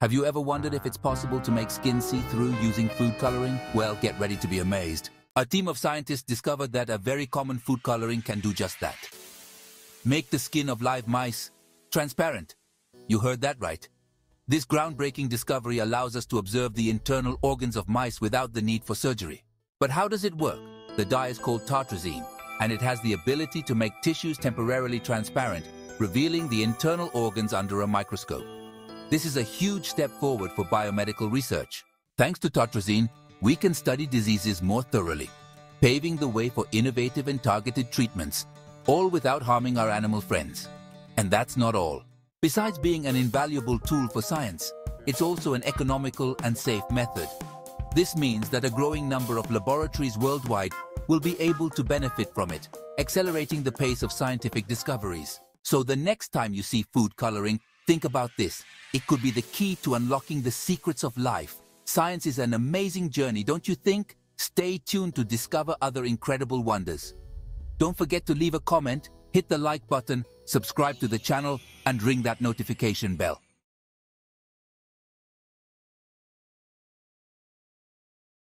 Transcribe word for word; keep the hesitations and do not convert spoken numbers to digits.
Have you ever wondered if it's possible to make skin see-through using food coloring? Well, get ready to be amazed. A team of scientists discovered that a very common food coloring can do just that. Make the skin of live mice transparent. You heard that right. This groundbreaking discovery allows us to observe the internal organs of mice without the need for surgery. But how does it work? The dye is called tartrazine, and it has the ability to make tissues temporarily transparent, revealing the internal organs under a microscope. This is a huge step forward for biomedical research. Thanks to tartrazine, we can study diseases more thoroughly, paving the way for innovative and targeted treatments, all without harming our animal friends. And that's not all. Besides being an invaluable tool for science, it's also an economical and safe method. This means that a growing number of laboratories worldwide will be able to benefit from it, accelerating the pace of scientific discoveries. So the next time you see food coloring, think about this. It could be the key to unlocking the secrets of life. Science is an amazing journey, don't you think? Stay tuned to discover other incredible wonders. Don't forget to leave a comment, hit the like button, subscribe to the channel, and ring that notification bell.